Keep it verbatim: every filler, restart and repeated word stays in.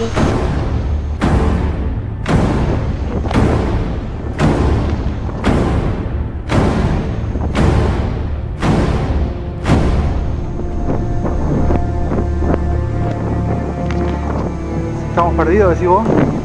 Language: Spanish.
nosotros. ¿Estamos perdidos, decís vos?